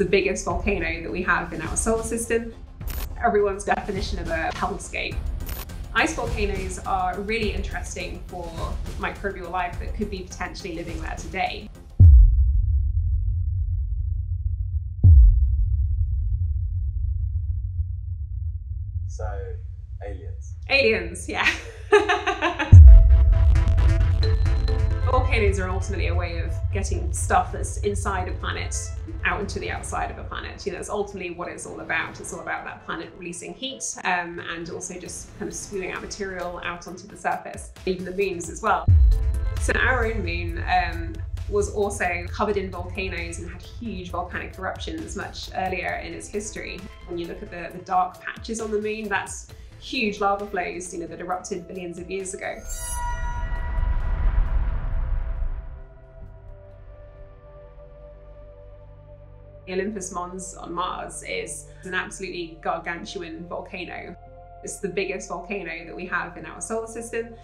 the biggest volcano that we have in our solar system. Everyone's definition of a hellscape. Ice volcanoes are really interesting for microbial life that could be potentially living there today. So, aliens. Aliens, yeah. Volcanoes are ultimately a way of getting stuff that's inside a planet out into the outside of a planet. You know, it's ultimately what it's all about. It's all about that planet releasing heat and also just kind of spewing out material out onto the surface, even the moons as well. So our own moon was also covered in volcanoes and had huge volcanic eruptions much earlier in its history. When you look at the dark patches on the moon, that's huge lava flows, you know, that erupted billions of years ago. Olympus Mons on Mars is an absolutely gargantuan volcano. It's the biggest volcano that we have in our solar system.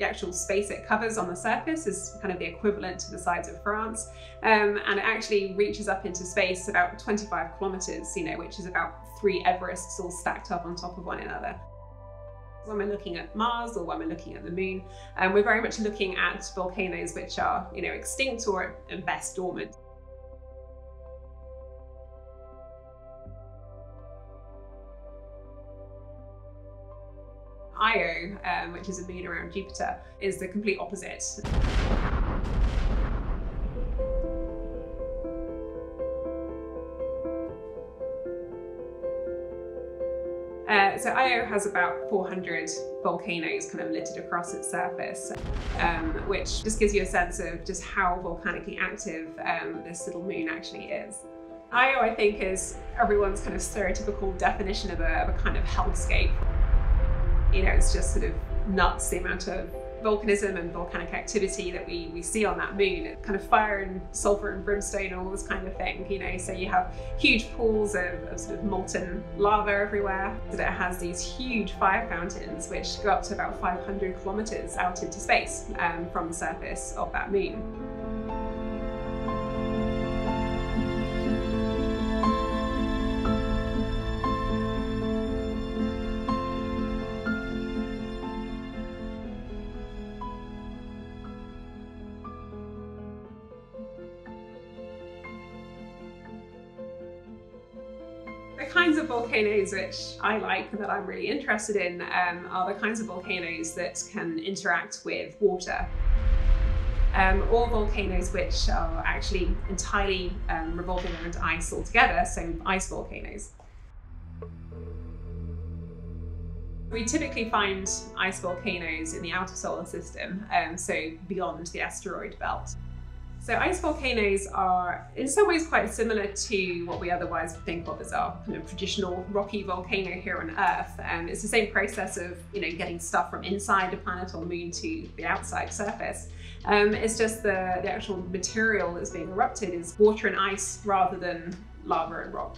The actual space it covers on the surface is kind of the equivalent to the size of France, and it actually reaches up into space about 25 kilometers, you know, which is about 3 Everests all stacked up on top of one another. When we're looking at Mars or when we're looking at the moon, we're very much looking at volcanoes which are, you know, extinct or at best dormant. Io, which is a moon around Jupiter, is the complete opposite. So Io has about 400 volcanoes kind of littered across its surface, which just gives you a sense of just how volcanically active this little moon actually is. Io, I think, is everyone's kind of stereotypical definition of a kind of hellscape. You know, it's just sort of nuts, the amount of volcanism and volcanic activity that we see on that moon. It's kind of fire and sulfur and brimstone and all this kind of thing, you know, so you have huge pools of sort of molten lava everywhere. But it has these huge fire fountains which go up to about 500 kilometers out into space from the surface of that moon. The kinds of volcanoes which I like, that I'm really interested in, are the kinds of volcanoes that can interact with water. Or volcanoes which are actually entirely revolving around ice altogether, so ice volcanoes. We typically find ice volcanoes in the outer solar system, so beyond the asteroid belt. So ice volcanoes are in some ways quite similar to what we otherwise would think of as our kind of traditional rocky volcano here on Earth. It's the same process of, you know, getting stuff from inside a planet or moon to the outside surface. It's just the actual material that's being erupted is water and ice rather than lava and rock.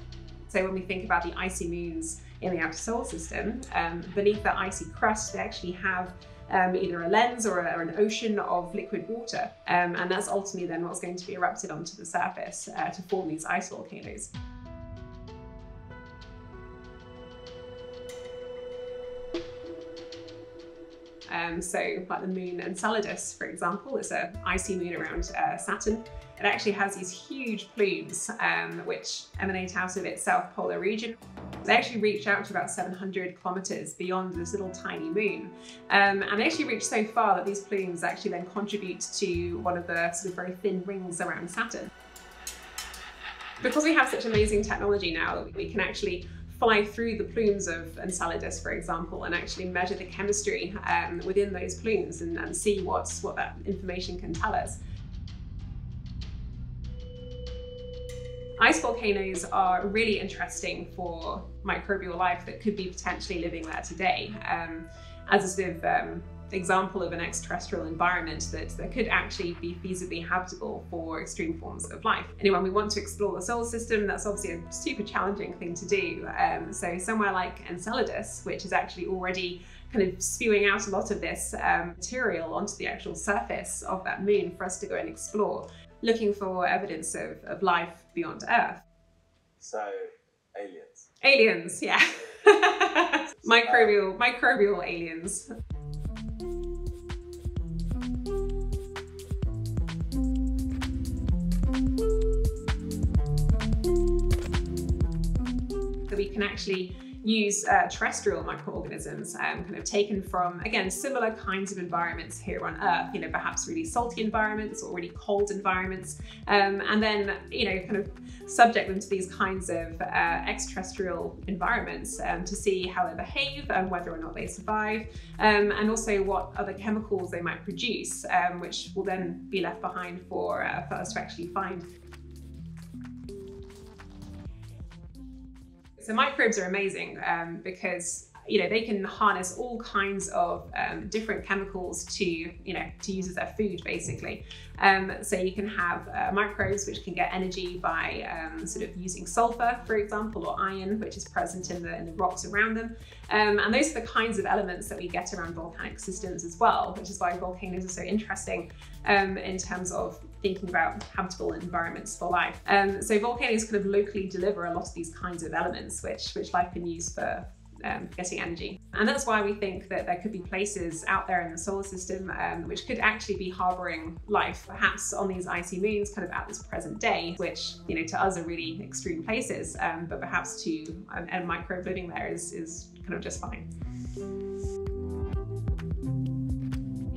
So when we think about the icy moons in the outer solar system, beneath that icy crust they actually have either a lens or an ocean of liquid water, and that's ultimately then what's going to be erupted onto the surface to form these ice volcanoes. So like the moon Enceladus, for example, it's an icy moon around Saturn. It actually has these huge plumes which emanate out of its south polar region. They actually reach out to about 700 kilometers beyond this little tiny moon. And they actually reach so far that these plumes actually then contribute to one of the sort of very thin rings around Saturn. Because we have such amazing technology now that we can actually fly through the plumes of Enceladus, for example, and actually measure the chemistry within those plumes and see what that information can tell us. Ice volcanoes are really interesting for microbial life that could be potentially living there today, as a sort of example of an extraterrestrial environment that could actually be feasibly habitable for extreme forms of life. And when we want to explore the solar system, that's obviously a super challenging thing to do. So somewhere like Enceladus, which is actually already kind of spewing out a lot of this material onto the actual surface of that moon for us to go and explore, looking for evidence of life beyond Earth. So aliens. Aliens, yeah. Microbial aliens. So we can actually use terrestrial microorganisms kind of taken from, again, similar kinds of environments here on Earth, you know, perhaps really salty environments or really cold environments, and then, you know, kind of subject them to these kinds of extraterrestrial environments to see how they behave and whether or not they survive, and also what other chemicals they might produce, which will then be left behind for us to actually find. So microbes are amazing because, you know, they can harness all kinds of different chemicals to, you know, to use as their food, basically. So you can have microbes which can get energy by sort of using sulfur, for example, or iron, which is present in the rocks around them. And those are the kinds of elements that we get around volcanic systems as well, which is why volcanoes are so interesting in terms of thinking about habitable environments for life. So volcanoes kind of locally deliver a lot of these kinds of elements which life can use for getting energy. And that's why we think that there could be places out there in the solar system which could actually be harboring life, perhaps on these icy moons kind of at this present day, which, you know, to us are really extreme places, but perhaps to a microbe living there is kind of just fine.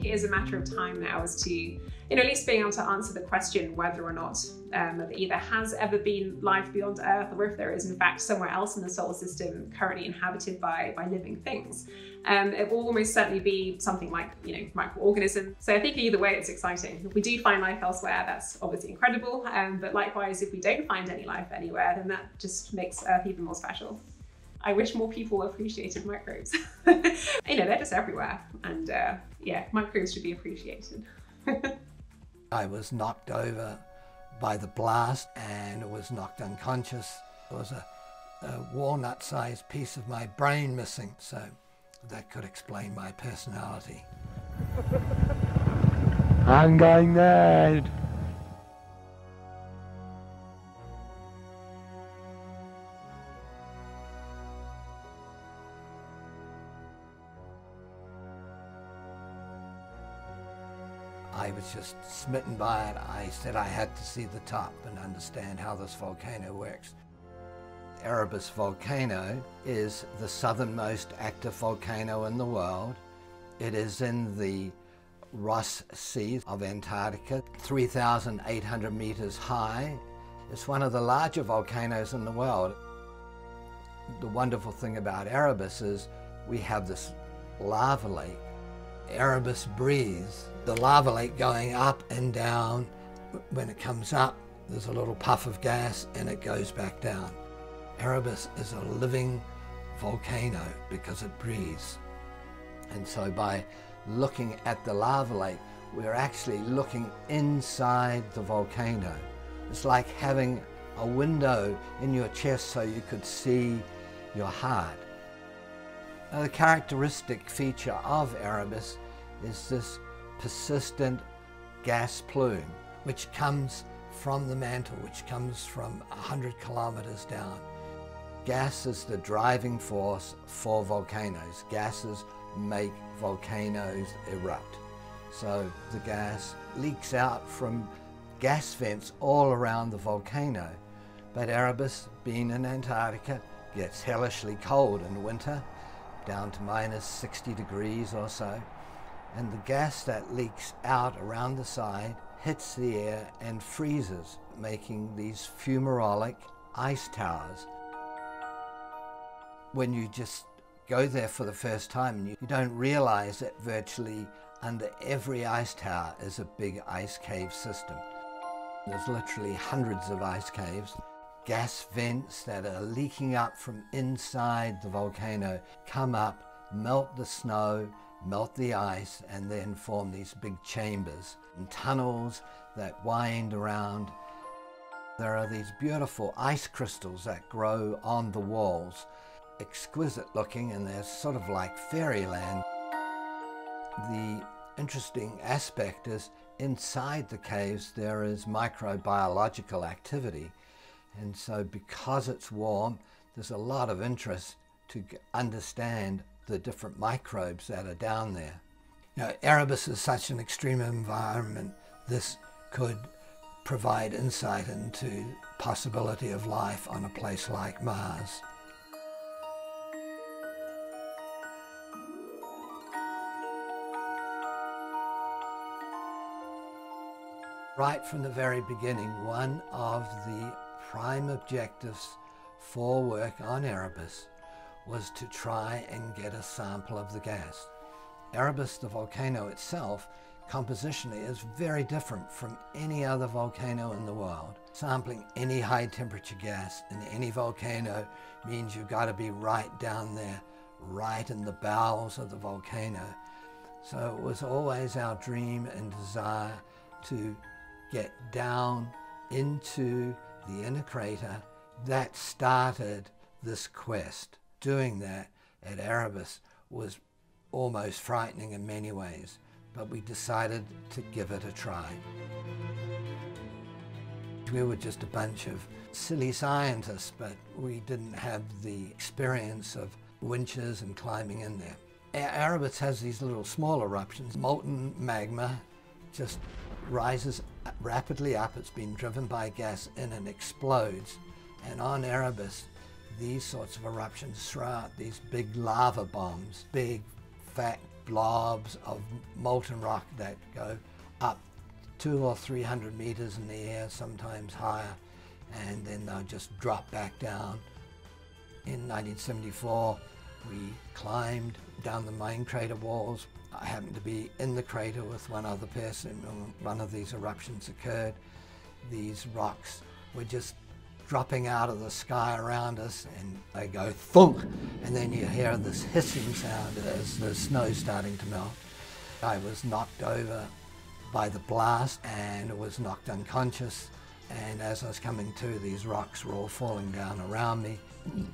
It is a matter of time now as to, you know, at least being able to answer the question whether or not there either has ever been life beyond Earth, or if there is in fact somewhere else in the solar system currently inhabited by living things. It will almost certainly be something like, you know, microorganisms. So I think either way it's exciting. If we do find life elsewhere, that's obviously incredible, but likewise if we don't find any life anywhere, then that just makes Earth even more special. I wish more people appreciated microbes. You know, they're just everywhere, and yeah, microbes should be appreciated. I was knocked over by the blast and was knocked unconscious. There was a walnut-sized piece of my brain missing, so that could explain my personality. I'm going mad. I was just smitten by it. I said I had to see the top and understand how this volcano works. Erebus volcano is the southernmost active volcano in the world. It is in the Ross Sea of Antarctica, 3,800 meters high. It's one of the larger volcanoes in the world. The wonderful thing about Erebus is we have this lava lake. Erebus breathes. The lava lake going up and down. When it comes up, there's a little puff of gas and it goes back down. Erebus is a living volcano because it breathes. And so by looking at the lava lake, we're actually looking inside the volcano. It's like having a window in your chest so you could see your heart. Now, the characteristic feature of Erebus is this persistent gas plume which comes from the mantle, which comes from 100 kilometers down. Gas is the driving force for volcanoes. Gases make volcanoes erupt. So the gas leaks out from gas vents all around the volcano. But Erebus, being in Antarctica, gets hellishly cold in winter, down to minus 60 degrees or so, and the gas that leaks out around the side hits the air and freezes, making these fumarolic ice towers. When you just go there for the first time, you don't realize that virtually under every ice tower is a big ice cave system. There's literally hundreds of ice caves. Gas vents that are leaking up from inside the volcano come up, melt the snow, melt the ice, and then form these big chambers and tunnels that wind around. There are these beautiful ice crystals that grow on the walls, exquisite looking, and they're sort of like fairyland. The interesting aspect is inside the caves there is microbiological activity. And so because it's warm, there's a lot of interest to understand the different microbes that are down there. You know, Erebus is such an extreme environment, this could provide insight into possibility of life on a place like Mars. Right from the very beginning, one of the prime objectives for work on Erebus was to try and get a sample of the gas. Erebus, the volcano itself, compositionally is very different from any other volcano in the world. Sampling any high temperature gas in any volcano means you've got to be right down there, right in the bowels of the volcano. So it was always our dream and desire to get down into the inner crater. That started this quest. Doing that at Erebus was almost frightening in many ways, but we decided to give it a try. We were just a bunch of silly scientists, but we didn't have the experience of winches and climbing in there. Erebus has these little small eruptions. Molten magma just rises rapidly up. It's been driven by gas in and explodes. And on Erebus, these sorts of eruptions throw out these big lava bombs, big fat blobs of molten rock that go up 200 or 300 meters in the air, sometimes higher, and then they'll just drop back down. In 1974, we climbed down the main crater walls. I happened to be in the crater with one other person when one of these eruptions occurred. These rocks were just dropping out of the sky around us, and they go thunk, and then you hear this hissing sound as the snow's starting to melt. I was knocked over by the blast and was knocked unconscious, and as I was coming to, these rocks were all falling down around me.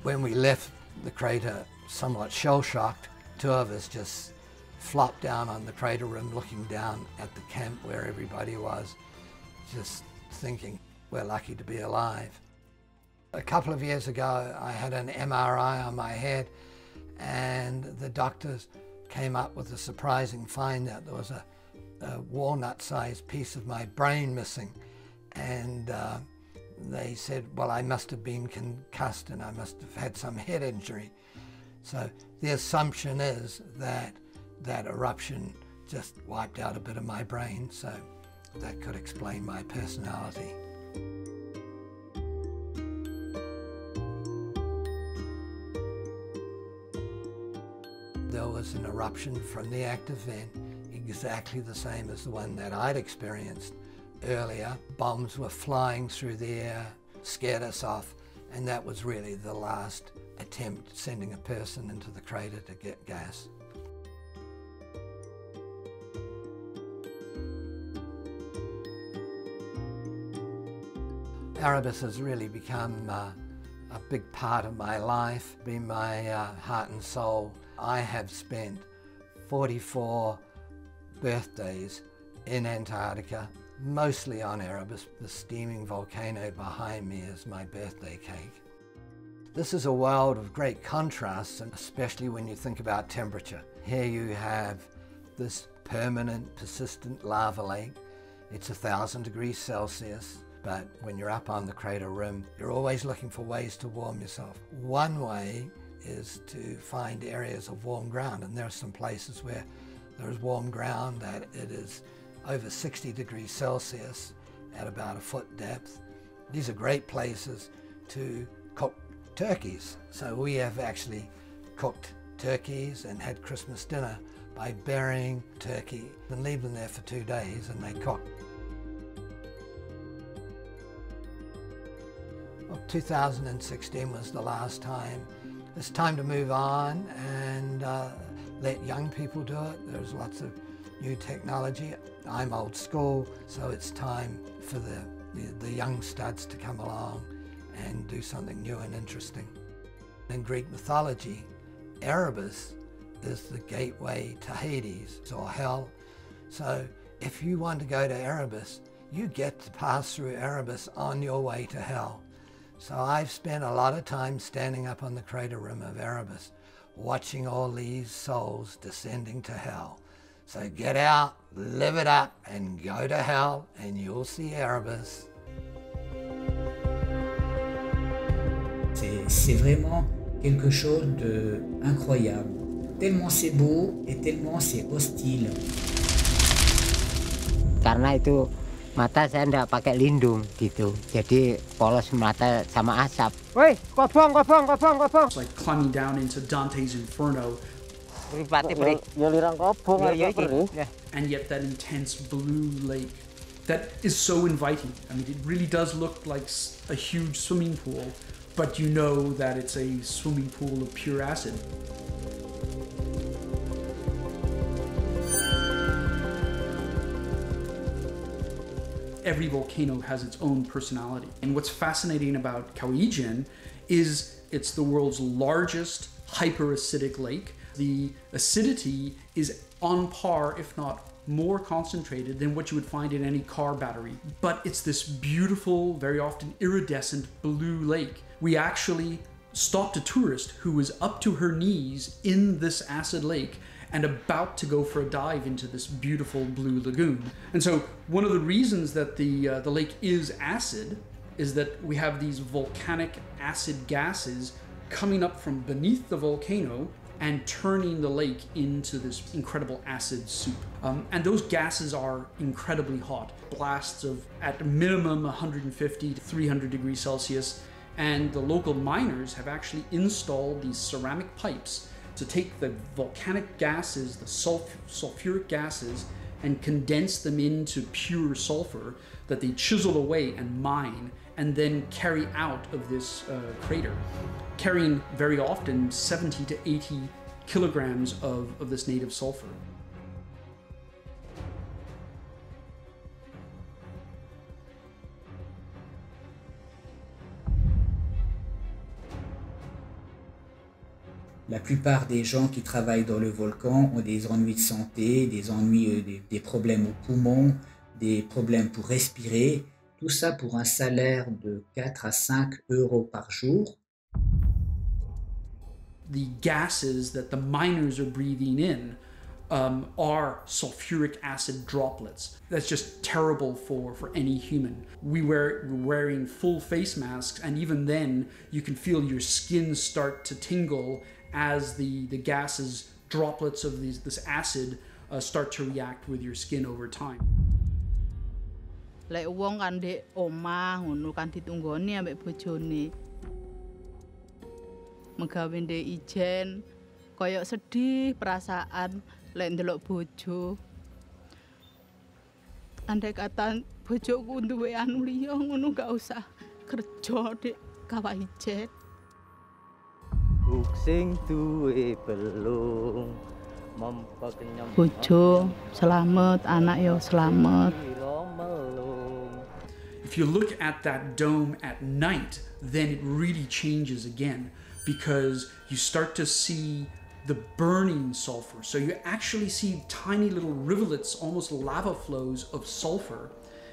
When we left the crater somewhat shell-shocked, two of us just flopped down on the crater rim looking down at the camp where everybody was, just thinking, we're lucky to be alive. A couple of years ago, I had an MRI on my head, and the doctors came up with a surprising find that there was a walnut-sized piece of my brain missing. And they said, well, I must have been concussed and I must have had some head injury. So the assumption is that that eruption just wiped out a bit of my brain, so that could explain my personality. There was an eruption from the active vent, exactly the same as the one that I'd experienced earlier. Bombs were flying through the air, scared us off, and that was really the last attempt sending a person into the crater to get gas. Erebus has really become a big part of my life, been my heart and soul. I have spent 44 birthdays in Antarctica, mostly on Erebus. The steaming volcano behind me is my birthday cake. This is a world of great contrasts, and especially when you think about temperature. Here you have this permanent, persistent lava lake. It's 1,000 degrees Celsius. But when you're up on the crater rim, you're always looking for ways to warm yourself. One way is to find areas of warm ground, and there are some places where there is warm ground that it is over 60 degrees Celsius at about a foot depth. These are great places to cook turkeys. So we have actually cooked turkeys and had Christmas dinner by burying turkey and leave them there for 2 days, and they cook. 2016 was the last time. It's time to move on and let young people do it. There's lots of new technology. I'm old school, so it's time for the young studs to come along and do something new and interesting. In Greek mythology, Erebus is the gateway to Hades, or hell. So if you want to go to Erebus, you get to pass through Erebus on your way to hell. So I've spent a lot of time standing up on the crater rim of Erebus, watching all these souls descending to hell. So get out, live it up, and go to hell, and you'll see Erebus. C'est vraiment quelque chose de incroyable. Tellement c'est beau et tellement c'est hostile. Karena itu mata saya enggak pakai lindung gitu, jadi polos mata sama asap. Woi, kopong. Like climbing down into Dante's Inferno. And yet that intense blue lake that is so inviting. I mean, it really does look like a huge swimming pool, but you know that it's a swimming pool of pure acid. Every volcano has its own personality. And what's fascinating about Kawah Ijen is it's the world's largest hyperacidic lake. The acidity is on par, if not more concentrated than what you would find in any car battery. But it's this beautiful, very often iridescent blue lake. We actually stopped a tourist who was up to her knees in this acid lake and about to go for a dive into this beautiful blue lagoon. And so one of the reasons that the lake is acid is that we have these volcanic acid gases coming up from beneath the volcano and turning the lake into this incredible acid soup. And those gases are incredibly hot. Blasts of at minimum 150 to 300 degrees Celsius. And the local miners have actually installed these ceramic pipes to take the volcanic gases, the sulfuric gases, and condense them into pure sulfur that they chisel away and mine and then carry out of this crater, carrying very often 70 to 80 kilograms of this native sulfur. La plupart des gens qui travaillent dans le volcan ont des ennuis de santé, des ennuis, des problèmes aux poumons, des problèmes pour respirer. Tout ça pour un salaire de 4 à 5 euros par jour. The gases that the miners are breathing in are sulfuric acid droplets. That's just terrible for any human. We're wearing full face masks, and even then you can feel your skin start to tingle as the gases, droplets of this acid start to react with your skin over time. Lek wong kan ndek omah ngono kan ditunggoni ambek bojone. Megawe ndek ijen koyo sedih perasaan lek ndelok bojo. Andai kata bojoku duwe anu liya ngono gak usah kerja ndek Kawah Ijen. Buksing duwe belung mempekenyam. Bojo selamat, anak yo selamat. If you look at that dome at night, then it really changes again because you start to see the burning sulfur. So you actually see tiny little rivulets, almost lava flows of sulfur,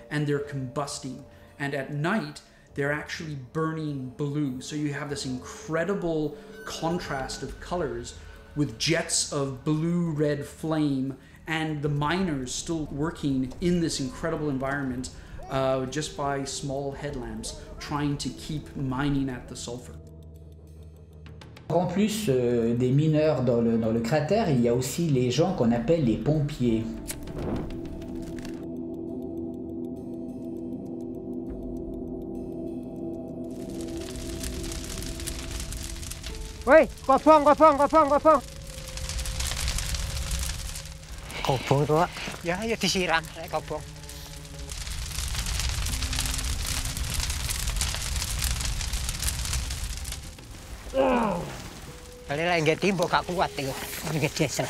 and they're combusting. And at night, they're actually burning blue. So you have this incredible contrast of colors with jets of blue-red flame and the miners still working in this incredible environment just by small headlamps, trying to keep mining at the sulfur. En plus des mineurs dans le cratère, il y a aussi les gens qu'on appelle les pompiers. Oui, kopong. Kopong tuh, ya disiram, kopong. Kali lain nggak timbok gak kuat itu, nggak diesel.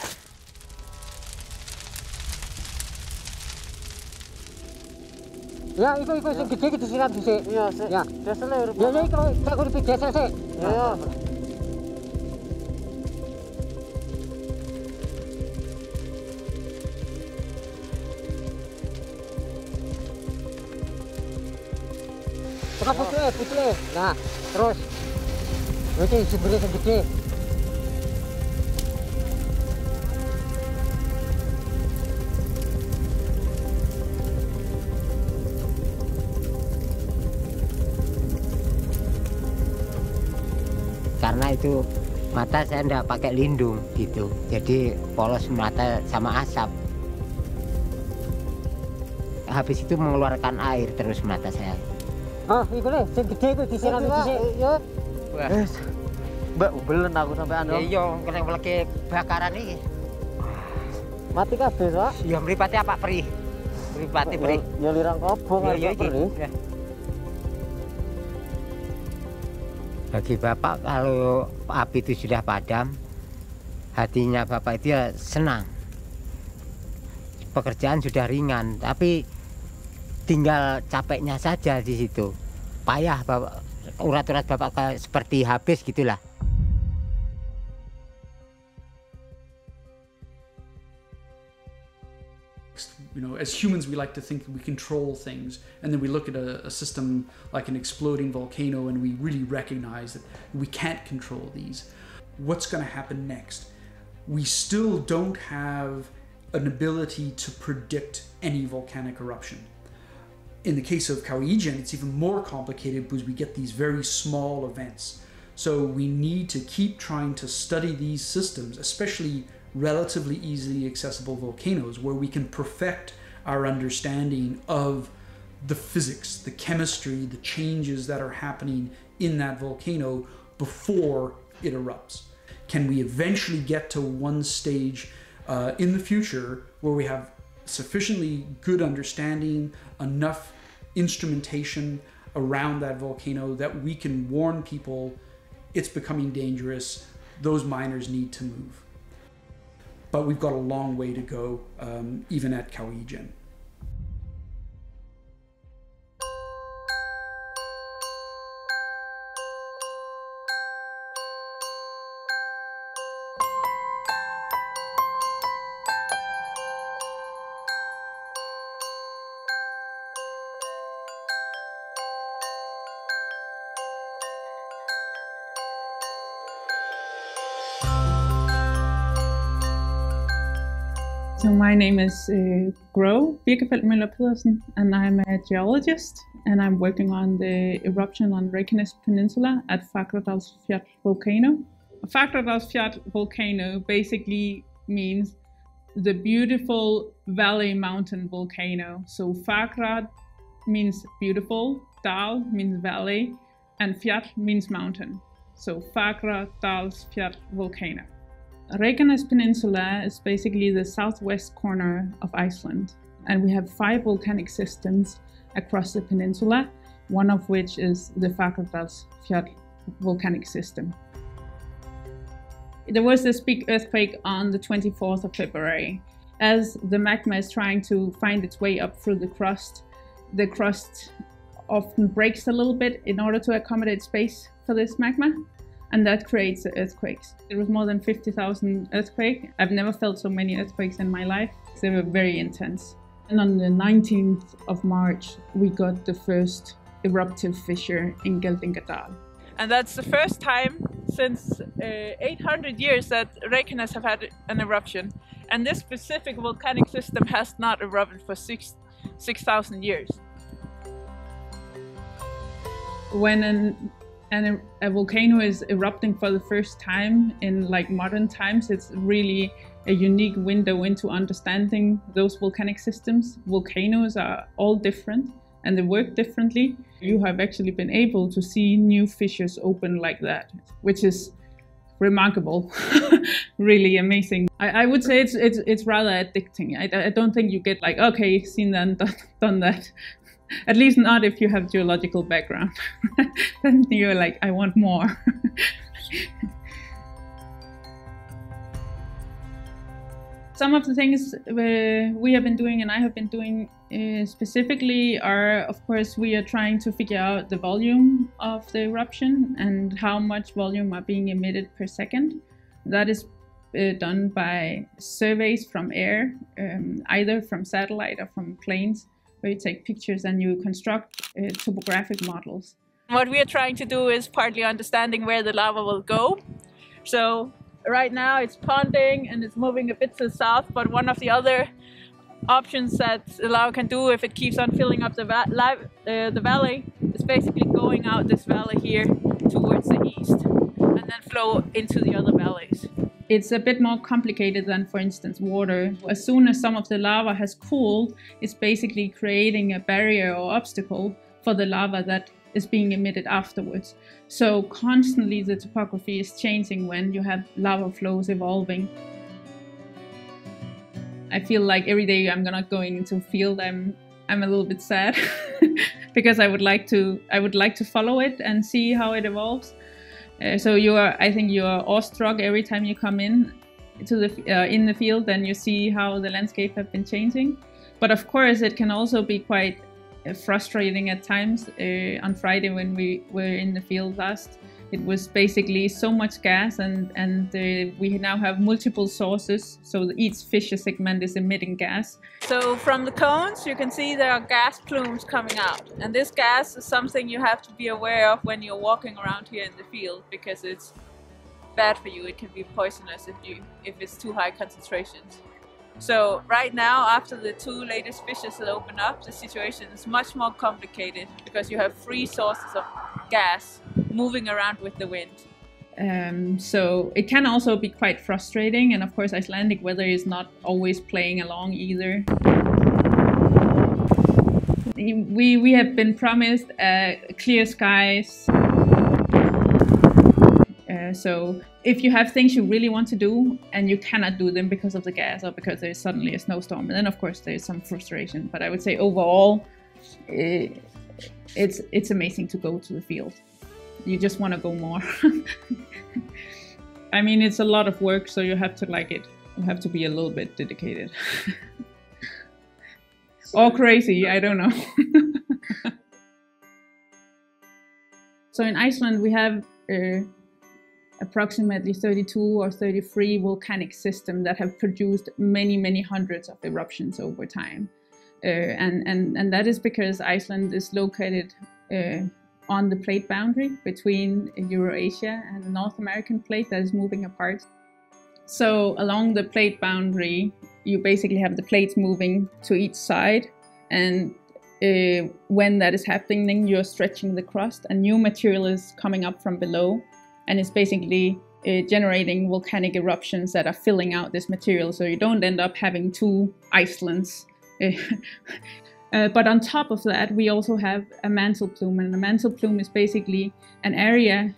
Ya, itu segede gitu siram sih. Iya, ya. Diesel ya. Ya, kalau tak kudu diesel sih. Iya. Kok putih. Nah, terus nanti sumbernya segede. Karena itu mata saya enggak pakai lindung gitu, jadi polos mata sama asap. Habis itu mengeluarkan air terus mata saya. Ah, itu deh, segede itu disiram di sini. Wes. Mbak ubelen aku sampean dong. Iya, kena meleke bakaran iki. Mati kabeh, Pak. Ya mripate apa pri? Mripate pri. Ya lirang kobong ae iki. Bagi Bapak kalau api itu sudah padam, hatinya Bapak itu ya senang. Pekerjaan sudah ringan, tapi tinggal capeknya saja di situ. Payah Bapak, urat-urat Bapak seperti habis gitulah. You know, as humans, we like to think that we control things, and then we look at a system like an exploding volcano, and we really recognize that we can't control these. What's going to happen next? We still don't have an ability to predict any volcanic eruption. In the case of Kawah Ijen, it's even more complicated because we get these very small events. So we need to keep trying to study these systems, especially relatively easily accessible volcanoes, where we can perfect our understanding of the physics, the chemistry, the changes that are happening in that volcano before it erupts. Can we eventually get to one stage in the future where we have sufficiently good understanding, enough instrumentation around that volcano that we can warn people it's becoming dangerous, those miners need to move? But we've got a long way to go, even at Kawah Ijen. So my name is Gro Birkefeld Müller Pedersen, and I'm a geologist, and I'm working on the eruption on Reykjanes Peninsula at Fagradalsfjall volcano. Fagradalsfjall volcano basically means the beautiful valley mountain volcano. So Fagrad means beautiful, Dal means valley, and Fjall means mountain. So Fagradalsfjall volcano. Reykjanes Peninsula is basically the southwest corner of Iceland, and we have 5 volcanic systems across the peninsula, one of which is the Fagradalsfjall volcanic system. There was this big earthquake on the 24th of February. As the magma is trying to find its way up through the crust often breaks a little bit in order to accommodate space for this magma. And that creates the earthquakes. There was more than 50,000 earthquakes. I've never felt so many earthquakes in my life. They were very intense. And on the 19th of March, we got the first eruptive fissure in Geldingadal. And that's the first time since 800 years that Reykjanes have had an eruption. And this specific volcanic system has not erupted for 6,000 years. And a volcano is erupting for the first time in like modern times. It's really a unique window into understanding those volcanic systems. Volcanoes are all different and they work differently. You have actually been able to see new fissures open like that, which is remarkable, really amazing. I would say it's rather addicting. I don't think you get like, okay, seen that, done that. At least not if you have geological background. Then you're like, I want more. Some of the things we have been doing and I have been doing specifically are, of course, we are trying to figure out the volume of the eruption and how much volume are being emitted per second. That is done by surveys from air, either from satellite or from planes. where you take pictures and you construct topographic models. What we are trying to do is partly understanding where the lava will go. So right now it's ponding and it's moving a bit to the south, but one of the other options that the lava can do if it keeps on filling up the valley is basically going out this valley here towards the east and then flow into the other valleys. It's a bit more complicated than, for instance, water. As soon as some of the lava has cooled, it's basically creating a barrier or obstacle for the lava that is being emitted afterwards. So constantly the topography is changing when you have lava flows evolving. I feel like every day I'm not going into a field, I'm a little bit sad because I would like to follow it and see how it evolves. So I think you are awestruck every time you come in the field and you see how the landscape have been changing. But of course, it can also be quite frustrating at times. On Friday when we were in the field last, it was basically so much gas, and we now have multiple sources, so each fissure segment is emitting gas. So from the cones you can see there are gas plumes coming out, and this gas is something you have to be aware of when you're walking around here in the field, because it's bad for you. It can be poisonous if it's too high concentrations. So right now, after the two latest fissures that open up, the situation is much more complicated because you have three sources of gas moving around with the wind. So it can also be quite frustrating, and of course Icelandic weather is not always playing along either. We have been promised clear skies. So if you have things you really want to do and you cannot do them because of the gas or because there's suddenly a snowstorm, and then of course there's some frustration, but I would say overall it's amazing to go to the field. You just want to go more. I mean, it's a lot of work, so you have to like it. You have to be a little bit dedicated. Or crazy, I don't know. So in Iceland we have approximately 32 or 33 volcanic systems that have produced many, many hundreds of eruptions over time. And that is because Iceland is located on the plate boundary between Eurasia and the North American plate that is moving apart. So along the plate boundary, you basically have the plates moving to each side, and when that is happening, you're stretching the crust and new material is coming up from below. And it's basically generating volcanic eruptions that are filling out this material, so you don't end up having two Icelands. But on top of that, we also have a mantle plume, and a mantle plume is basically an area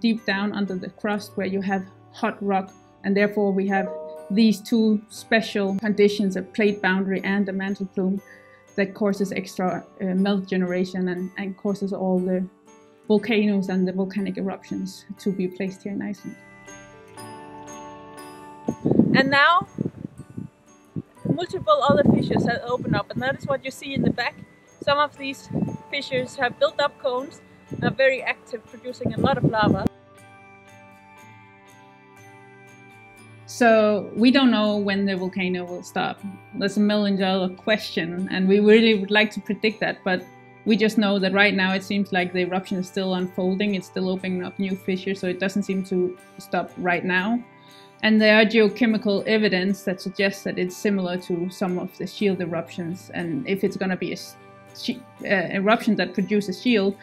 deep down under the crust where you have hot rock, and therefore we have these two special conditions, a plate boundary and a mantle plume, that causes extra melt generation and causes all the volcanoes and the volcanic eruptions to be placed here in Iceland. And now multiple other fissures have opened up, and that is what you see in the back. Some of these fissures have built up cones and are very active, producing a lot of lava. So we don't know when the volcano will stop. That's $1 million question, and we really would like to predict that, but we just know that right now it seems like the eruption is still unfolding, it's still opening up new fissures, so it doesn't seem to stop right now. And there are geochemical evidence that suggests that it's similar to some of the shield eruptions, and if it's going to be an eruption that produces shield,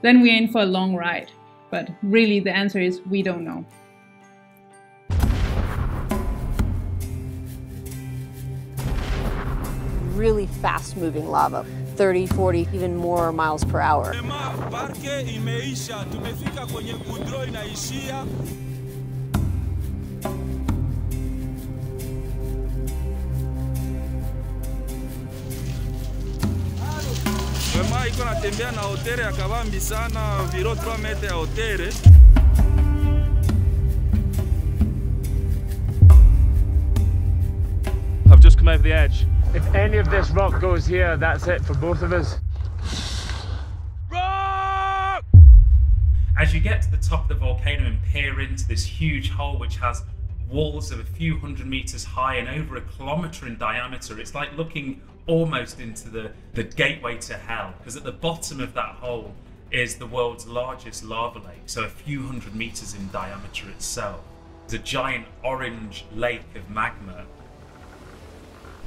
then we're in for a long ride. But really the answer is we don't know. Really fast-moving lava. 30, 40, even more miles per hour. I've just come over the edge. If any of this rock goes here, that's it for both of us. Rock! As you get to the top of the volcano and peer into this huge hole which has walls of a few hundred meters high and over a kilometer in diameter. It's like looking almost into the gateway to hell, because at the bottom of that hole is the world's largest lava lake, so a few hundred meters in diameter itself. It's a giant orange lake of magma.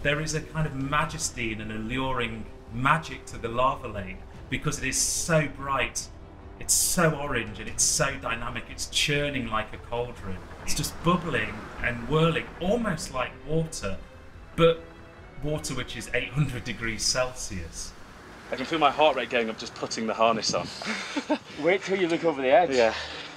There is a kind of majesty and an alluring magic to the lava lake because it is so bright, it's so orange, and it's so dynamic. It's churning like a cauldron. It's just bubbling and whirling, almost like water, but water which is 800 degrees Celsius. I can feel my heart rate going up just putting the harness on. Wait till you look over the edge. Yeah.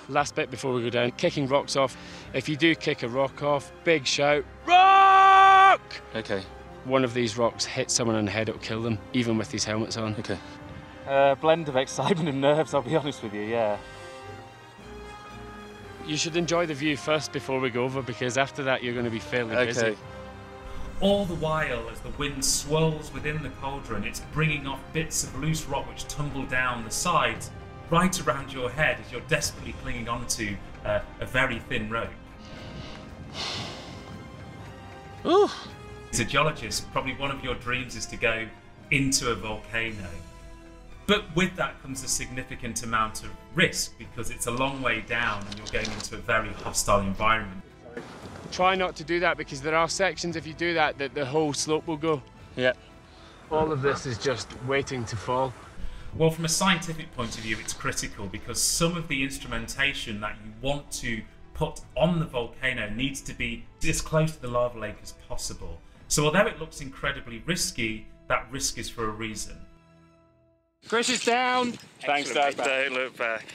Last bit before we go down, kicking rocks off. If you do kick a rock off, big shout, rock! Okay. One of these rocks hits someone on the head, it'll kill them, even with these helmets on. Okay. Blend of excitement and nerves, I'll be honest with you, yeah. You should enjoy the view first before we go over, because after that you're going to be fairly busy. All the while, as the wind swirls within the cauldron, it's bringing off bits of loose rock which tumble down the sides, right around your head as you're desperately clinging onto a very thin rope. Ooh. As a geologist, probably one of your dreams is to go into a volcano. But with that comes a significant amount of risk, because it's a long way down and you're going into a very hostile environment. Try not to do that, because there are sections, if you do that, that the whole slope will go. Yeah. All of this is just waiting to fall. Well, from a scientific point of view, it's critical, because some of the instrumentation that you want to put on the volcano needs to be as close to the lava lake as possible. So although it looks incredibly risky, that risk is for a reason. Chris is down. Thanks, Dad. Don't look back.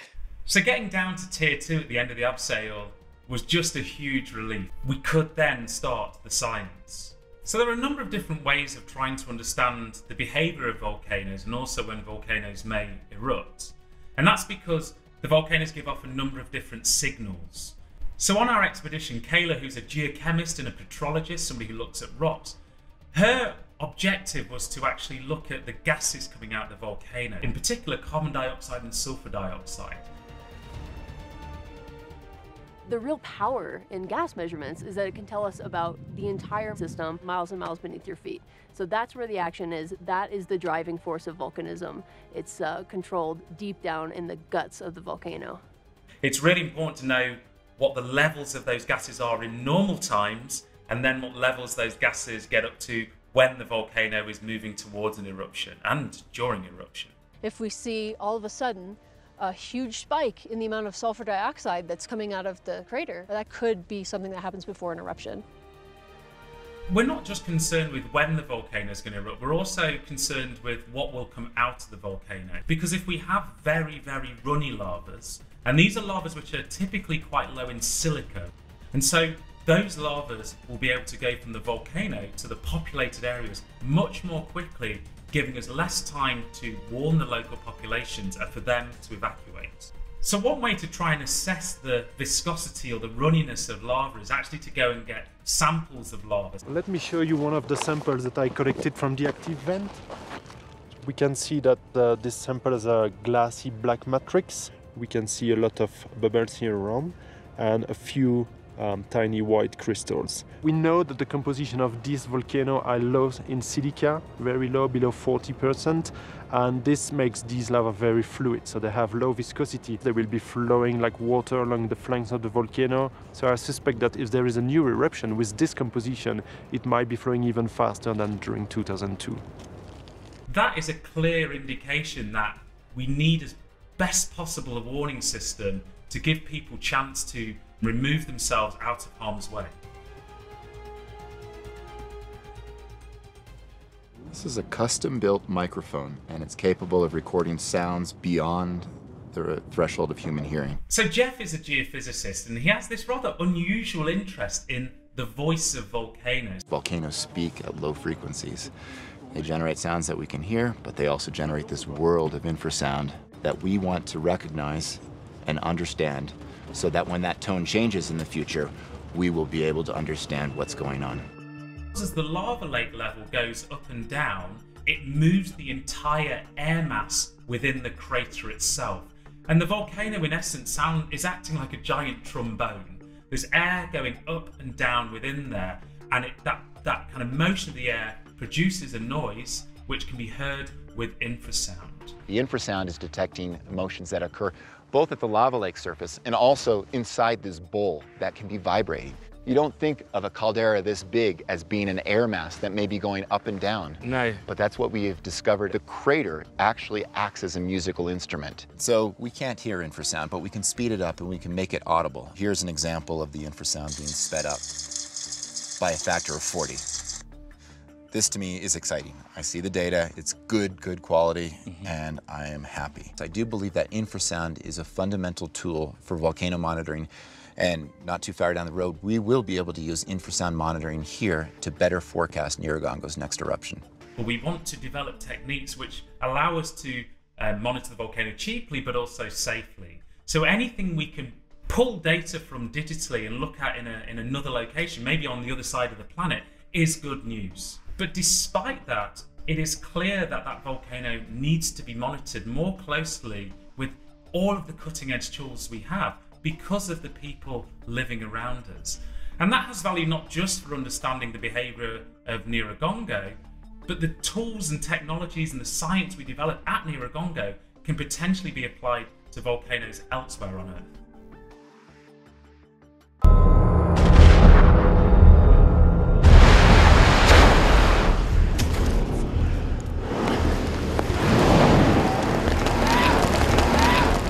So getting down to tier 2 at the end of the abseil was just a huge relief. We could then start the science. So there are a number of different ways of trying to understand the behavior of volcanoes and also when volcanoes may erupt. And that's because the volcanoes give off a number of different signals. So on our expedition, Kayla, who's a geochemist and a petrologist, somebody who looks at rocks, her objective was to actually look at the gases coming out of the volcano, in particular carbon dioxide and sulfur dioxide. The real power in gas measurements is that it can tell us about the entire system, miles and miles beneath your feet. So that's where the action is. That is the driving force of volcanism. It's controlled deep down in the guts of the volcano. It's really important to know what the levels of those gases are in normal times, and then what levels those gases get up to when the volcano is moving towards an eruption and during eruption. If we see all of a sudden a huge spike in the amount of sulfur dioxide that's coming out of the crater, that could be something that happens before an eruption. We're not just concerned with when the volcano is going to erupt, we're also concerned with what will come out of the volcano. Because if we have very, very runny lavas, and these are lavas which are typically quite low in silica, and so those lavas will be able to go from the volcano to the populated areas much more quickly, giving us less time to warn the local populations and for them to evacuate. So one way to try and assess the viscosity or the runniness of lava is actually to go and get samples of lava. Let me show you one of the samples that I collected from the active vent. We can see that this sample is a glassy black matrix. We can see a lot of bubbles here around and a few tiny white crystals. We know that the composition of this volcano are low in silica, very low, below 40%, and this makes these lava very fluid, so they have low viscosity. They will be flowing like water along the flanks of the volcano, so I suspect that if there is a new eruption with this composition, it might be flowing even faster than during 2002. That is a clear indication that we need as best possible a warning system to give people chance to remove themselves out of harm's way. This is a custom-built microphone, and it's capable of recording sounds beyond the threshold of human hearing. So Jeff is a geophysicist, and he has this rather unusual interest in the voice of volcanoes. Volcanoes speak at low frequencies. They generate sounds that we can hear, but they also generate this world of infrasound that we want to recognize and understand, so that when that tone changes in the future, we will be able to understand what's going on. As the lava lake level goes up and down, it moves the entire air mass within the crater itself. And the volcano, in essence, is acting like a giant trombone. There's air going up and down within there, and that kind of motion of the air produces a noise which can be heard with infrasound. The infrasound is detecting motions that occur both at the lava lake surface and also inside this bowl that can be vibrating. You don't think of a caldera this big as being an air mass that may be going up and down. No. But that's what we have discovered. The crater actually acts as a musical instrument. So we can't hear infrasound, but we can speed it up and we can make it audible. Here's an example of the infrasound being sped up by a factor of 40. This to me is exciting. I see the data, it's good quality, and I am happy. So I do believe that infrasound is a fundamental tool for volcano monitoring, and not too far down the road, we will be able to use infrasound monitoring here to better forecast Nyiragongo's next eruption. But we want to develop techniques which allow us to monitor the volcano cheaply, but also safely. So anything we can pull data from digitally and look at in another location, maybe on the other side of the planet, is good news. But despite that, it is clear that that volcano needs to be monitored more closely with all of the cutting-edge tools we have because of the people living around us. And that has value not just for understanding the behavior of Nyiragongo, but the tools and technologies and the science we develop at Nyiragongo can potentially be applied to volcanoes elsewhere on Earth.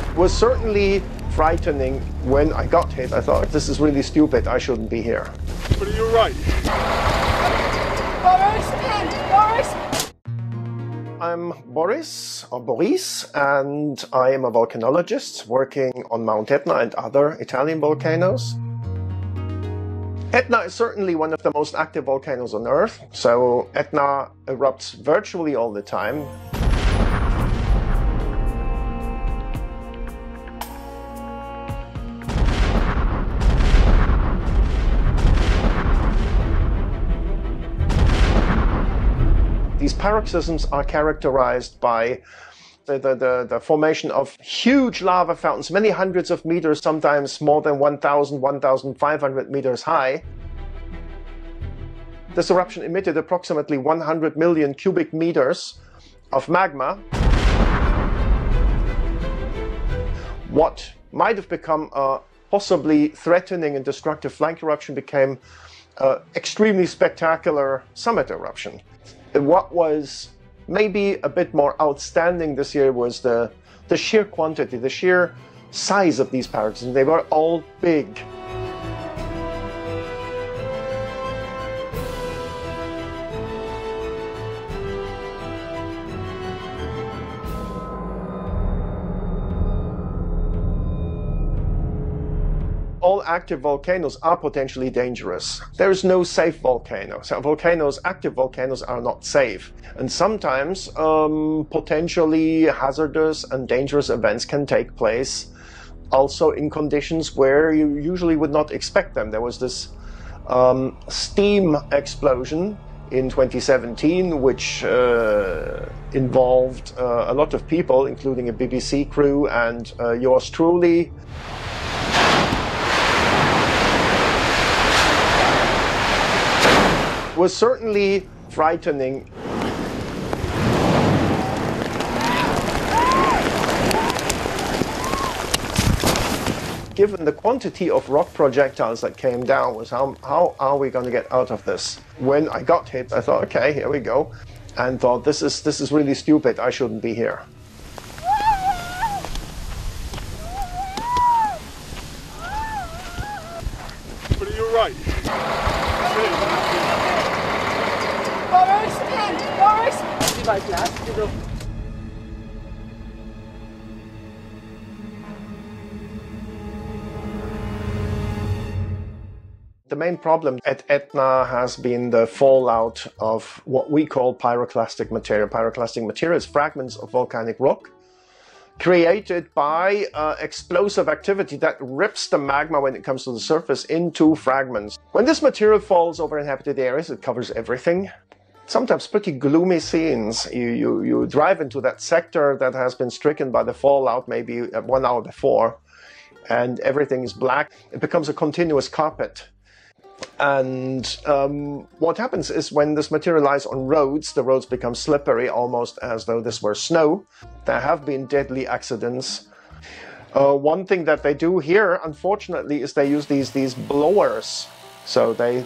It was certainly frightening when I got hit. I thought, this is really stupid, I shouldn't be here. But you're right. Boris and Boris! I'm Boris, or Boris, and I am a volcanologist working on Mount Etna and other Italian volcanoes. Etna is certainly one of the most active volcanoes on Earth, so Etna erupts virtually all the time. These paroxysms are characterized by the formation of huge lava fountains, many hundreds of meters, sometimes more than 1,000, 1,500 meters high. This eruption emitted approximately 100 million cubic meters of magma. What might have become a possibly threatening and destructive flank eruption became an extremely spectacular summit eruption. What was maybe a bit more outstanding this year was the sheer quantity, the sheer size of these paroxysms. They were all big. All active volcanoes are potentially dangerous. There is no safe volcano. So volcanoes, active volcanoes, are not safe. And sometimes potentially hazardous and dangerous events can take place also in conditions where you usually would not expect them. There was this steam explosion in 2017, which involved a lot of people, including a BBC crew and yours truly. Was certainly frightening. Given the quantity of rock projectiles that came down, was how are we going to get out of this? When I got hit, I thought, okay, here we go, and thought, this is really stupid, I shouldn't be here. But you're right. The main problem at Etna has been the fallout of what we call pyroclastic material. Pyroclastic material is fragments of volcanic rock created by explosive activity that rips the magma when it comes to the surface into fragments. When this material falls over inhabited areas, it covers everything. Sometimes pretty gloomy scenes. You drive into that sector that has been stricken by the fallout maybe 1 hour before, and everything is black. It becomes a continuous carpet. And what happens is when this material lies on roads, the roads become slippery, almost as though this were snow. There have been deadly accidents. One thing that they do here, unfortunately, is they use these blowers. So they're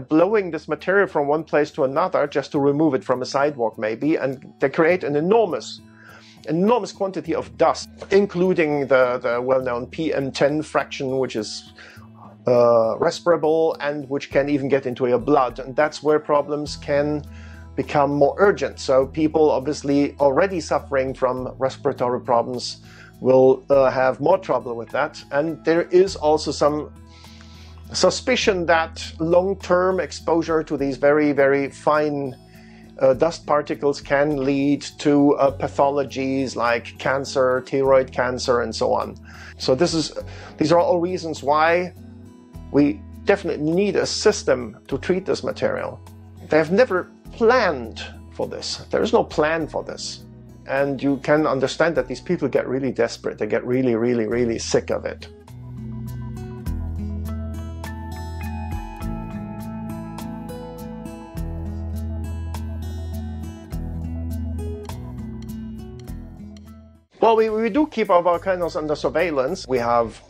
blowing this material from one place to another just to remove it from a sidewalk, maybe, and they create an enormous quantity of dust, including the well-known PM10 fraction, which is respirable and which can even get into your blood. And that's where problems can become more urgent. So people obviously already suffering from respiratory problems will have more trouble with that. And there is also some suspicion that long-term exposure to these very, very fine dust particles can lead to pathologies like cancer, thyroid cancer, and so on. So these are all reasons why we definitely need a system to treat this material. They have never planned for this. There is no plan for this. And you can understand that these people get really desperate. They get really, really, really sick of it. Well, we do keep our volcanoes under surveillance. We have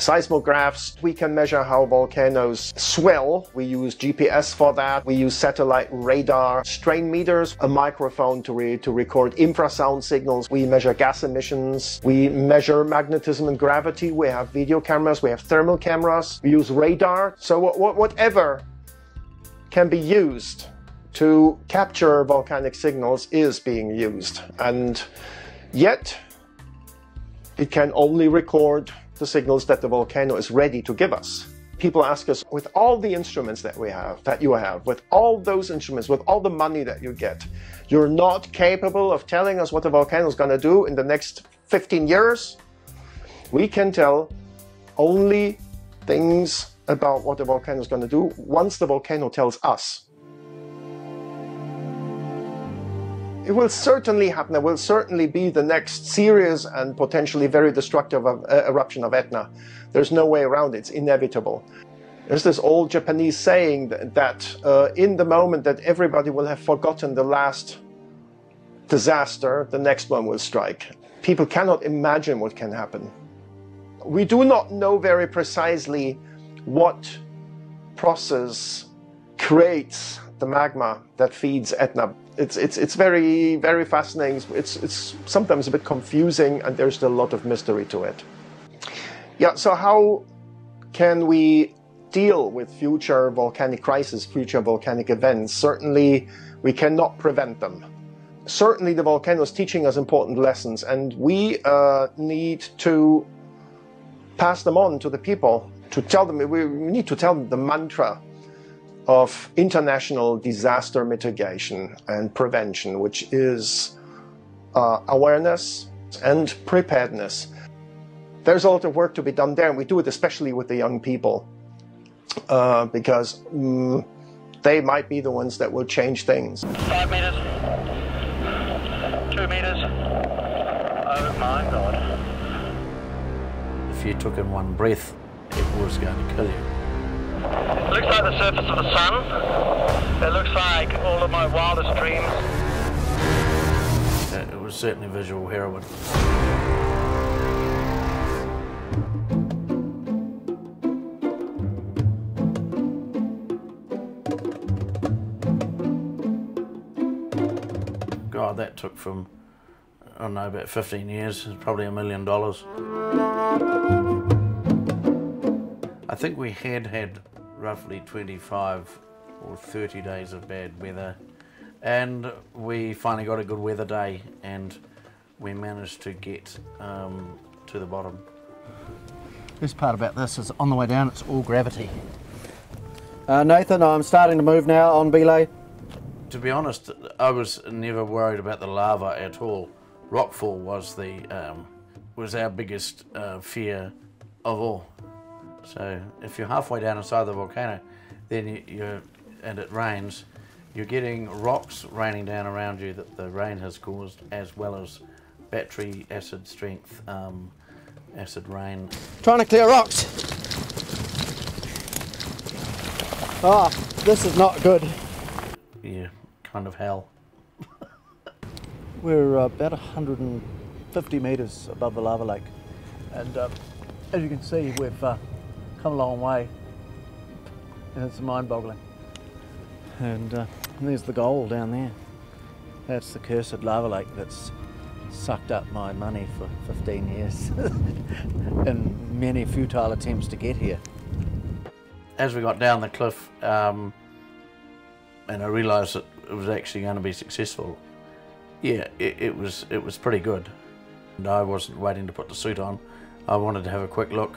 seismographs. We can measure how volcanoes swell. We use GPS for that. We use satellite radar, strain meters, a microphone to record infrasound signals. We measure gas emissions. We measure magnetism and gravity. We have video cameras. We have thermal cameras. We use radar. So whatever can be used to capture volcanic signals is being used. And yet, it can only record the signals that the volcano is ready to give us. People ask us, with all the instruments that we have, that you have, with all those instruments, with all the money that you get, you're not capable of telling us what the volcano is going to do in the next 15 years? We can tell only things about what the volcano is going to do once the volcano tells us. It will certainly happen. It will certainly be the next serious and potentially very destructive eruption of Etna. There's no way around it. It's inevitable. There's this old Japanese saying that in the moment that everybody will have forgotten the last disaster, the next one will strike. People cannot imagine what can happen. We do not know very precisely what process creates the magma that feeds Etna. It's very, very fascinating. It's sometimes a bit confusing, and there's still a lot of mystery to it. Yeah, so how can we deal with future volcanic crises, future volcanic events? Certainly, we cannot prevent them. Certainly, the volcano is teaching us important lessons, and we need to pass them on to the people, to tell them, we need to tell them the mantra of international disaster mitigation and prevention, which is awareness and preparedness. There's a lot of work to be done there, and we do it especially with the young people, because they might be the ones that will change things. 5 meters, 2 meters, oh my God. If you took in one breath, it was going to kill you. It looks like the surface of the sun. It looks like all of my wildest dreams. Yeah, it was certainly visual heroin. God, that took from, I don't know, about 15 years, probably $1 million. I think we had roughly 25 or 30 days of bad weather, and we finally got a good weather day, and we managed to get to the bottom. The best part about this is on the way down it's all gravity. Nathan, I'm starting to move now on belay. To be honest, I was never worried about the lava at all. Rockfall was was our biggest fear of all. So if you're halfway down inside the volcano, then and it rains, you're getting rocks raining down around you that the rain has caused, as well as battery, acid strength, acid rain. Trying to clear rocks. Ah, oh, this is not good. Yeah, kind of hell. We're about 150 metres above the lava lake, and as you can see, we've come a long way, and it's mind-boggling. And there's the gold down there. That's the cursed lava lake that's sucked up my money for 15 years and many futile attempts to get here. As we got down the cliff, and I realised that it was actually going to be successful, yeah, it was pretty good. And I wasn't waiting to put the suit on. I wanted to have a quick look.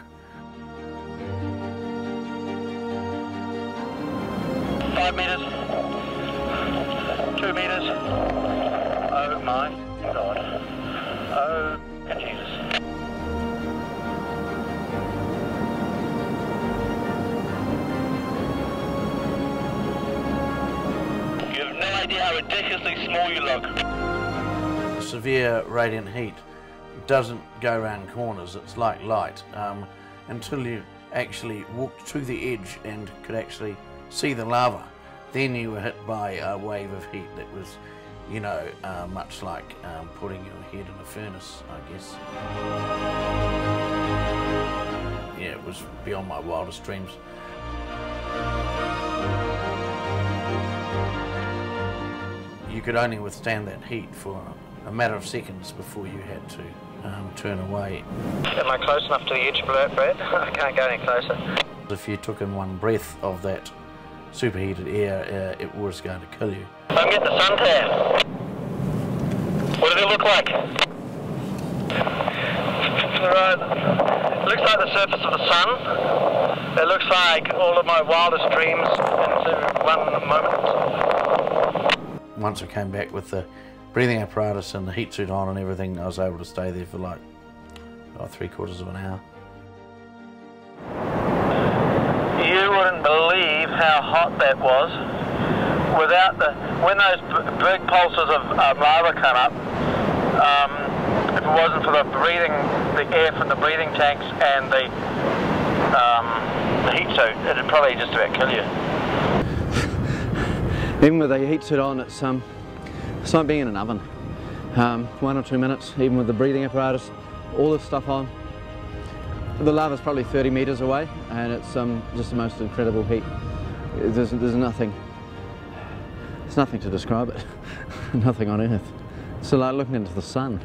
Severe radiant heat doesn't go around corners, it's like light, until you actually walked to the edge and could actually see the lava. Then you were hit by a wave of heat that was, you know, much like putting your head in a furnace, I guess. Yeah, it was beyond my wildest dreams. You could only withstand that heat for a matter of seconds before you had to turn away. Am I close enough to the edge, Brad? I can't go any closer. If you took in one breath of that superheated air, it was going to kill you. I'm getting the suntan. What does it look like? It looks like the surface of the sun. It looks like all of my wildest dreams into one moment. Once I came back with the breathing apparatus and the heat suit on and everything, I was able to stay there for like 3/4 of an hour. You wouldn't believe how hot that was. Without the, when those big pulses of lava come up, if it wasn't for the breathing, the air from the breathing tanks and the heat suit, it'd probably just about kill you. Even with the heat suit on, it's like being in an oven. 1 or 2 minutes, even with the breathing apparatus, all this stuff on. The lava's probably 30 metres away, and it's just the most incredible heat. There's nothing. There's nothing to describe it. Nothing on Earth. It's like looking into the sun.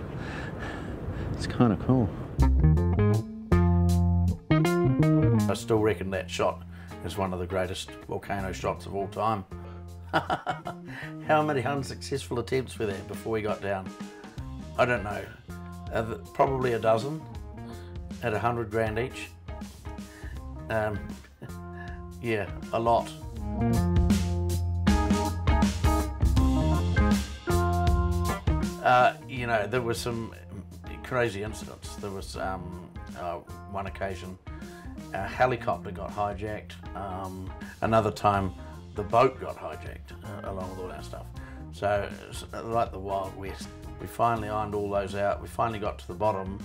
It's kind of cool. I still reckon that shot is one of the greatest volcano shots of all time. How many unsuccessful attempts were there before we got down? I don't know. Probably a dozen at $100 grand each. Yeah, a lot. You know, there were some crazy incidents. There was one occasion a helicopter got hijacked. Another time the boat got hijacked, along with all our stuff. So it's like the Wild West. We finally ironed all those out. We finally got to the bottom.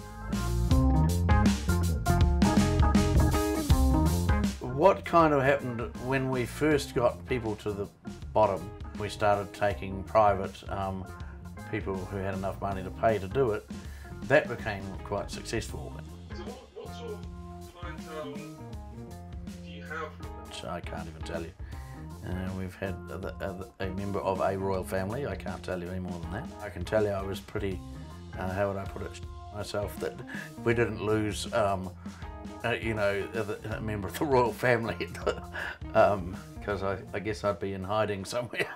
What kind of happened when we first got people to the bottom, we started taking private people who had enough money to pay to do it. That became quite successful. So what sort of clientele do you have? Which I can't even tell you. We've had a member of a royal family. I can't tell you any more than that. I can tell you I was pretty, how would I put it myself, that we didn't lose, you know, a member of the royal family, because I guess I'd be in hiding somewhere.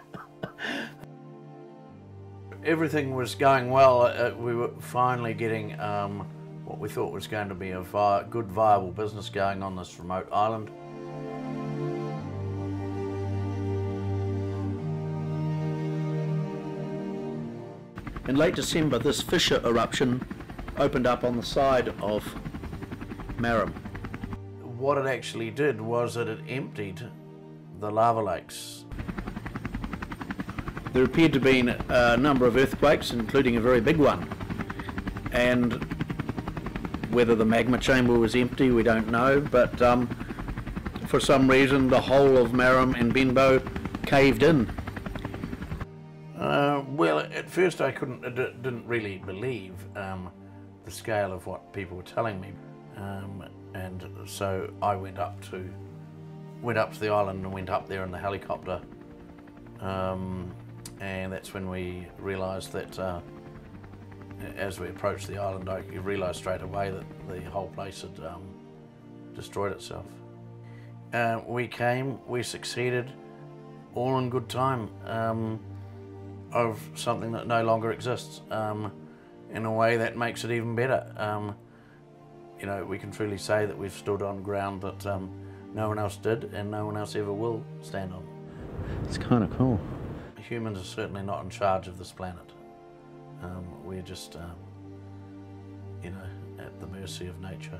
Everything was going well. We were finally getting what we thought was going to be a good viable business going on this remote island. In late December, this fissure eruption opened up on the side of Marum. What it actually did was that it emptied the lava lakes. There appeared to be a number of earthquakes, including a very big one, and whether the magma chamber was empty we don't know, but for some reason the whole of Marum and Benbow caved in. Well, at first I didn't really believe the scale of what people were telling me, and so I went up to the island and went up there in the helicopter, and that's when we realised that as we approached the island, I realised straight away that the whole place had destroyed itself. We came, we succeeded, all in good time, of something that no longer exists. In a way that makes it even better. You know, we can truly say that we've stood on ground that no one else did and no one else ever will stand on. It's kind of cool. Humans are certainly not in charge of this planet. We're just, you know, at the mercy of nature.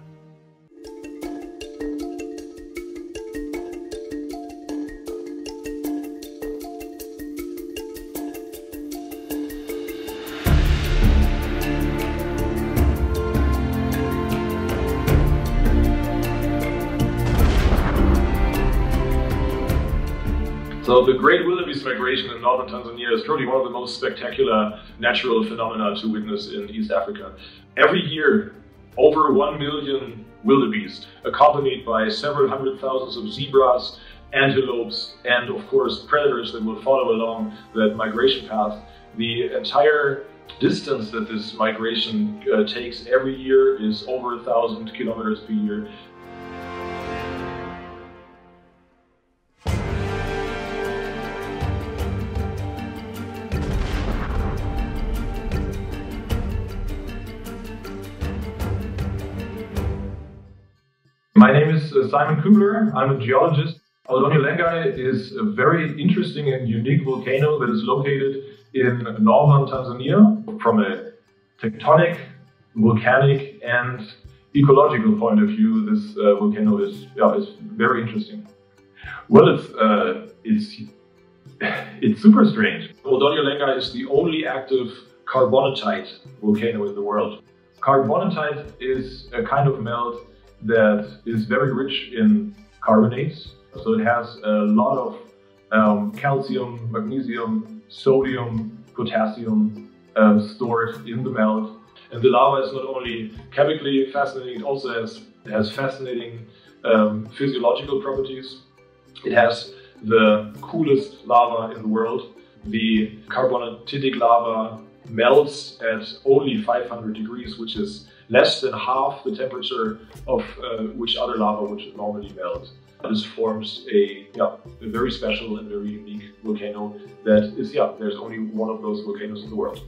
So the great wildebeest migration in northern Tanzania is probably one of the most spectacular natural phenomena to witness in East Africa. Every year, over 1 million wildebeest, accompanied by several hundred thousands of zebras, antelopes, and of course predators that will follow along that migration path. The entire distance that this migration takes every year is over 1,000 kilometers per year. My name is Simon Kübler. I'm a geologist. Ol Doinyo Lengai is a very interesting and unique volcano that is located in northern Tanzania. From a tectonic, volcanic, and ecological point of view, this volcano is very interesting. Well, it's super strange. Ol Doinyo Lengai is the only active carbonatite volcano in the world. Carbonatite is a kind of melt that is very rich in carbonates, so it has a lot of calcium, magnesium, sodium, potassium stored in the melt. And the lava is not only chemically fascinating, it also has fascinating physiological properties. It has the coolest lava in the world. The carbonatitic lava melts at only 500 degrees, which is less than half the temperature of which other lava would normally melt. This forms a very special and very unique volcano that is, there's only one of those volcanoes in the world.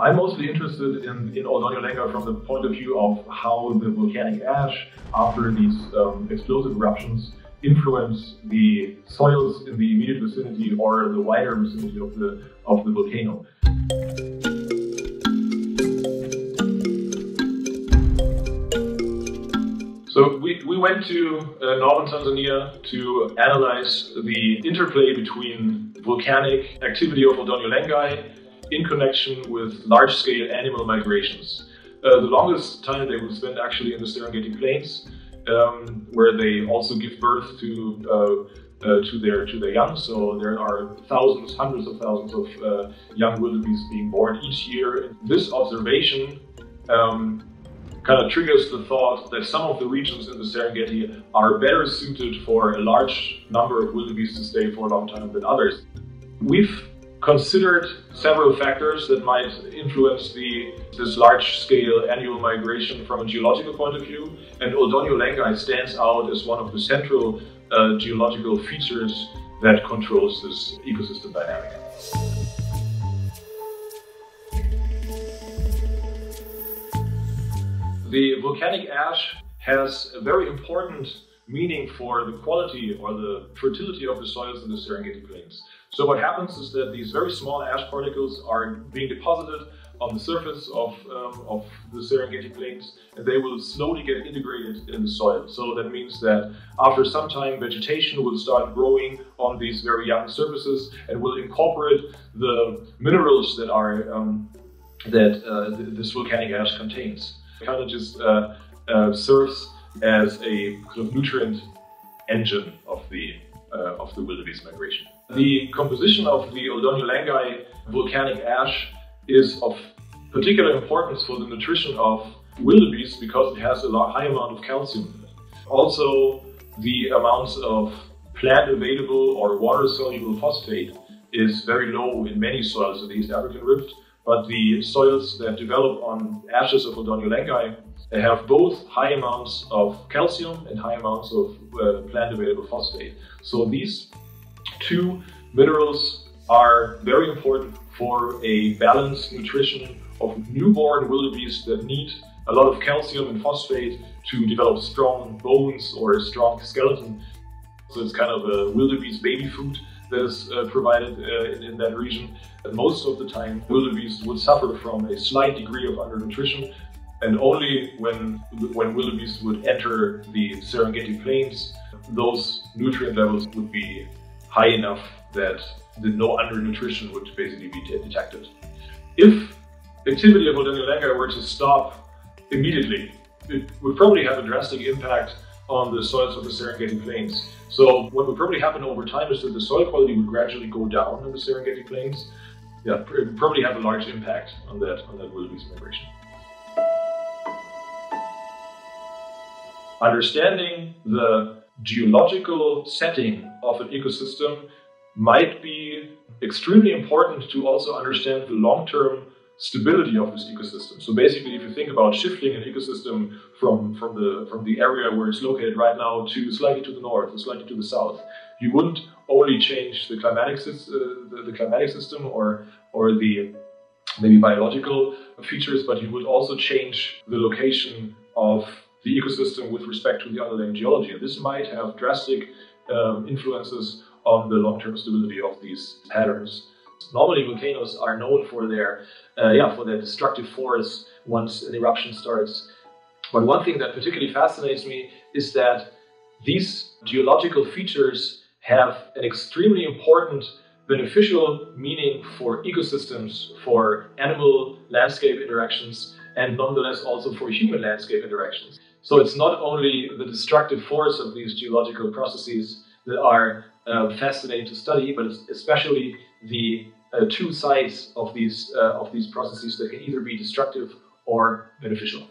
I'm mostly interested in Ol Doinyo Lengai from the point of view of how the volcanic ash after these explosive eruptions influence the soils in the immediate vicinity or the wider vicinity of the volcano. So we went to northern Tanzania to analyze the interplay between volcanic activity of Ol Doinyo Lengai in connection with large-scale animal migrations. The longest time they would spend actually in the Serengeti Plains, where they also give birth to their young. So there are thousands, hundreds of thousands of young wildebeest being born each year. And this observation kind of triggers the thought that some of the regions in the Serengeti are better suited for a large number of wildebeest to stay for a long time than others. We've considered several factors that might influence this large-scale annual migration from a geological point of view, and Ol Doinyo Lengai stands out as one of the central geological features that controls this ecosystem dynamic. The volcanic ash has a very important meaning for the quality or the fertility of the soils in the Serengeti Plains. So what happens is that these very small ash particles are being deposited on the surface of the Serengeti Plains, and they will slowly get integrated in the soil. So that means that after some time, vegetation will start growing on these very young surfaces and will incorporate the minerals that are this volcanic ash contains. It kind of just serves as a kind of nutrient engine of the wildebeest migration. The composition of the Ol Doinyo Lengai volcanic ash is of particular importance for the nutrition of wildebeest because it has a high amount of calcium in it. Also, the amounts of plant available or water soluble phosphate is very low in many soils of the East African Rift, but the soils that develop on ashes of Ol Doinyo Lengai have both high amounts of calcium and high amounts of plant available phosphate. So these two minerals are very important for a balanced nutrition of newborn wildebeest that need a lot of calcium and phosphate to develop strong bones or a strong skeleton. So it's kind of a wildebeest baby food that is provided in that region. And most of the time, wildebeest would suffer from a slight degree of undernutrition, and only when wildebeest would enter the Serengeti Plains, those nutrient levels would be high enough that no undernutrition would basically be detected. If activity of Ol Doinyo Lengai were to stop immediately, it would probably have a drastic impact on the soils of the Serengeti Plains. So what would probably happen over time is that the soil quality would gradually go down in the Serengeti Plains. Yeah, it would probably have a large impact on that wildebeest migration. Understanding the geological setting of an ecosystem might be extremely important to also understand the long-term stability of this ecosystem. So basically, if you think about shifting an ecosystem from the area where it's located right now to slightly to the north or slightly to the south, you wouldn't only change the climatic system or the maybe biological features, but you would also change the location of the ecosystem with respect to the underlying geology. And this might have drastic influences on the long-term stability of these patterns. Normally, volcanoes are known for their, destructive force once an eruption starts. But one thing that particularly fascinates me is that these geological features have an extremely important beneficial meaning for ecosystems, for animal landscape interactions, and nonetheless also for human landscape interactions. So it's not only the destructive force of these geological processes that are fascinating to study, but it's especially the two sides of these processes that can either be destructive or beneficial.